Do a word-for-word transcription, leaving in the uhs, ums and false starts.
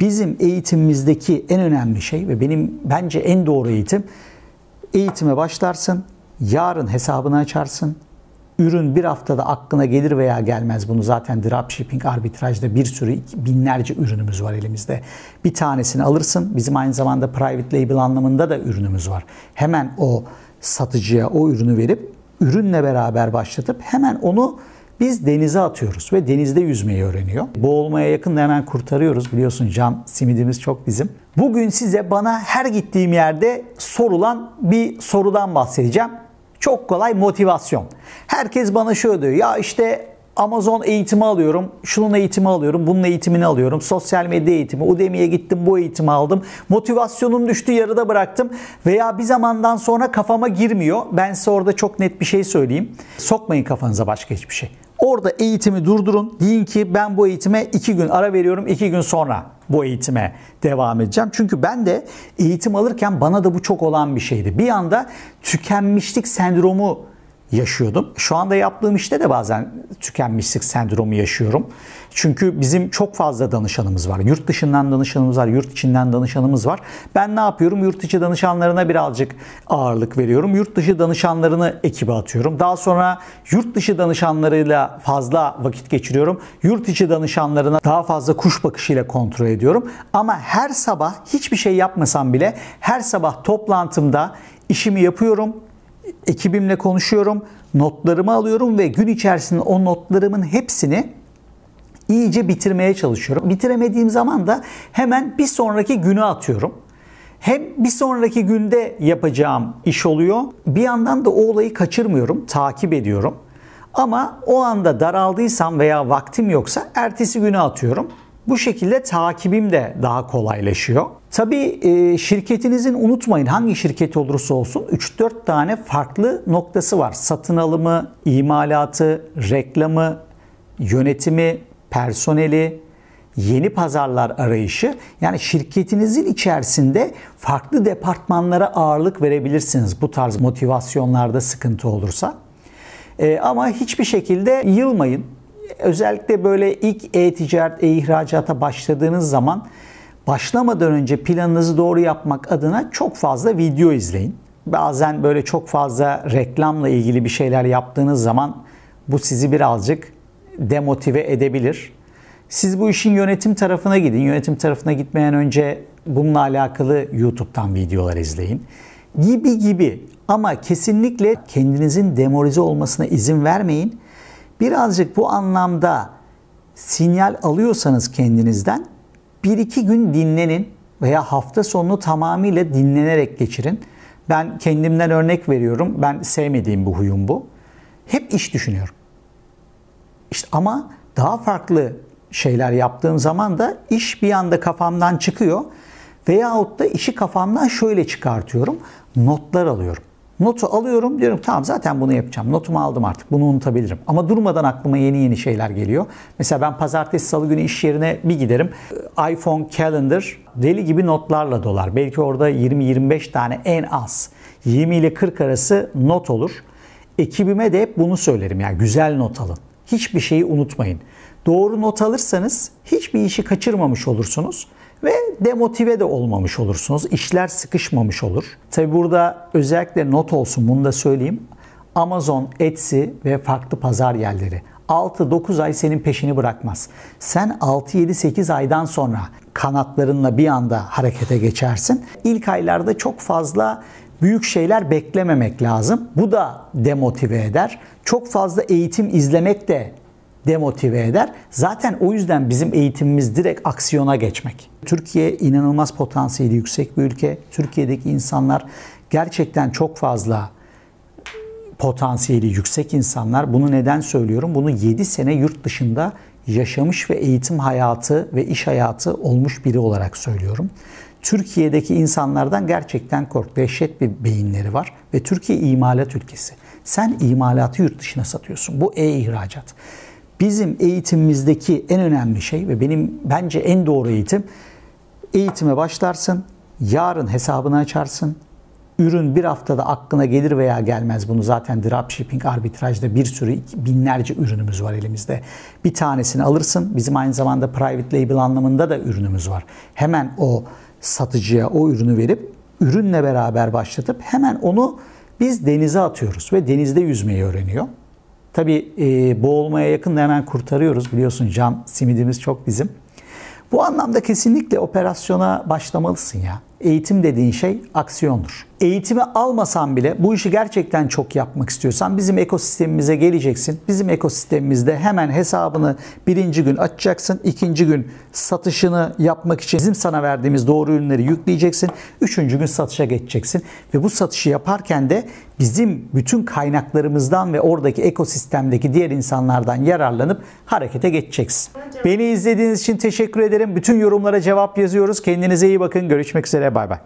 Bizim eğitimimizdeki en önemli şey ve benim bence en doğru eğitim, eğitime başlarsın, yarın hesabını açarsın, ürün bir haftada aklına gelir veya gelmez. Bunu zaten dropshipping, arbitrajda bir sürü, binlerce ürünümüz var elimizde. Bir tanesini alırsın. Bizim aynı zamanda private label anlamında da ürünümüz var. Hemen o satıcıya o ürünü verip, ürünle beraber başlatıp hemen onu biz denize atıyoruz ve denizde yüzmeyi öğreniyor. Boğulmaya yakın da hemen kurtarıyoruz. Biliyorsun can simidimiz çok bizim. Bugün size bana her gittiğim yerde sorulan bir sorudan bahsedeceğim. Çok kolay, motivasyon. Herkes bana şöyle diyor. Ya işte Amazon eğitimi alıyorum, şunun eğitimi alıyorum, bunun eğitimini alıyorum. Sosyal medya eğitimi, Udemy'ye gittim, bu eğitimi aldım. Motivasyonum düştü, yarıda bıraktım. Veya bir zamandan sonra kafama girmiyor. Ben size orada çok net bir şey söyleyeyim. Sokmayın kafanıza başka hiçbir şey. Orada eğitimi durdurun. Deyin ki ben bu eğitime iki gün ara veriyorum, iki gün sonra bu eğitime devam edeceğim. Çünkü ben de eğitim alırken bana da bu çok olan bir şeydi. Bir anda tükenmişlik sendromu yaşıyordum. Şu anda yaptığım işte de bazen tükenmişlik sendromu yaşıyorum. Çünkü bizim çok fazla danışanımız var. Yurt dışından danışanımız var, yurt içinden danışanımız var. Ben ne yapıyorum? Yurt içi danışanlarına birazcık ağırlık veriyorum. Yurt dışı danışanlarını ekibe atıyorum. Daha sonra yurt dışı danışanlarıyla fazla vakit geçiriyorum. Yurt içi danışanlarına daha fazla kuş bakışıyla kontrol ediyorum. Ama her sabah hiçbir şey yapmasam bile her sabah toplantımda işimi yapıyorum. Ekibimle konuşuyorum, notlarımı alıyorum ve gün içerisinde o notlarımın hepsini iyice bitirmeye çalışıyorum. Bitiremediğim zaman da hemen bir sonraki güne atıyorum. Hem bir sonraki günde yapacağım iş oluyor, bir yandan da o olayı kaçırmıyorum, takip ediyorum. Ama o anda daraldıysam veya vaktim yoksa ertesi güne atıyorum. Bu şekilde takibim de daha kolaylaşıyor. Tabii şirketinizin, unutmayın hangi şirket olursa olsun, üç dört tane farklı noktası var. Satın alımı, imalatı, reklamı, yönetimi, personeli, yeni pazarlar arayışı. Yani şirketinizin içerisinde farklı departmanlara ağırlık verebilirsiniz bu tarz motivasyonlarda sıkıntı olursa. Ama hiçbir şekilde yılmayın. Özellikle böyle ilk e-ticaret, e-ihracata başladığınız zaman başlamadan önce planınızı doğru yapmak adına çok fazla video izleyin. Bazen böyle çok fazla reklamla ilgili bir şeyler yaptığınız zaman bu sizi birazcık demotive edebilir. Siz bu işin yönetim tarafına gidin. Yönetim tarafına gitmeden önce bununla alakalı YouTube'dan videolar izleyin. Gibi gibi, ama kesinlikle kendinizin demoralize olmasına izin vermeyin. Birazcık bu anlamda sinyal alıyorsanız kendinizden bir iki gün dinlenin veya hafta sonunu tamamıyla dinlenerek geçirin. Ben kendimden örnek veriyorum. Ben sevmediğim bir huyum bu. Hep iş düşünüyorum. İşte ama daha farklı şeyler yaptığım zaman da iş bir anda kafamdan çıkıyor. Veyahut da işi kafamdan şöyle çıkartıyorum. Notlar alıyorum. Notu alıyorum, diyorum tamam zaten bunu yapacağım. Notumu aldım artık, bunu unutabilirim. Ama durmadan aklıma yeni yeni şeyler geliyor. Mesela ben pazartesi salı günü iş yerine bir giderim. iPhone Calendar deli gibi notlarla dolar. Belki orada yirmi yirmi beş tane en az. yirmi ile kırk arası not olur. Ekibime de hep bunu söylerim. Yani güzel not alın. Hiçbir şeyi unutmayın. Doğru not alırsanız hiçbir işi kaçırmamış olursunuz. Ve demotive de olmamış olursunuz. İşler sıkışmamış olur. Tabi burada özellikle not olsun, bunu da söyleyeyim. Amazon, Etsy ve farklı pazar yerleri altı dokuz ay senin peşini bırakmaz. Sen altı yedi sekiz aydan sonra kanatlarınla bir anda harekete geçersin. İlk aylarda çok fazla büyük şeyler beklememek lazım. Bu da demotive eder. Çok fazla eğitim izlemek de demotive eder. Zaten o yüzden bizim eğitimimiz direkt aksiyona geçmek. Türkiye inanılmaz potansiyeli yüksek bir ülke. Türkiye'deki insanlar gerçekten çok fazla potansiyeli yüksek insanlar. Bunu neden söylüyorum? Bunu yedi sene yurt dışında yaşamış ve eğitim hayatı ve iş hayatı olmuş biri olarak söylüyorum. Türkiye'deki insanlardan gerçekten kork. Dehşet bir beyinleri var ve Türkiye imalat ülkesi. Sen imalatı yurt dışına satıyorsun. Bu e-ihracat. Bizim eğitimimizdeki en önemli şey ve benim bence en doğru eğitim, eğitime başlarsın, yarın hesabını açarsın, Ürün bir haftada aklına gelir veya gelmez. Bunu zaten dropshipping, arbitrajda bir sürü binlerce ürünümüz var elimizde. Bir tanesini alırsın. Bizim aynı zamanda private label anlamında da ürünümüz var. Hemen o satıcıya o ürünü verip ürünle beraber başlatıp hemen onu biz denize atıyoruz ve denizde yüzmeyi öğreniyor. Tabii e, boğulmaya yakın da hemen kurtarıyoruz. Biliyorsun can simidimiz çok bizim. Bu anlamda kesinlikle operasyona başlamalısın ya. Eğitim dediğin şey aksiyondur. Eğitimi almasan bile bu işi gerçekten çok yapmak istiyorsan bizim ekosistemimize geleceksin. Bizim ekosistemimizde hemen hesabını birinci gün açacaksın. İkinci gün satışını yapmak için bizim sana verdiğimiz doğru ürünleri yükleyeceksin. Üçüncü gün satışa geçeceksin. Ve bu satışı yaparken de bizim bütün kaynaklarımızdan ve oradaki ekosistemdeki diğer insanlardan yararlanıp harekete geçeceksin. Beni izlediğiniz için teşekkür ederim. Bütün yorumlara cevap yazıyoruz. Kendinize iyi bakın. Görüşmek üzere. Bay bay.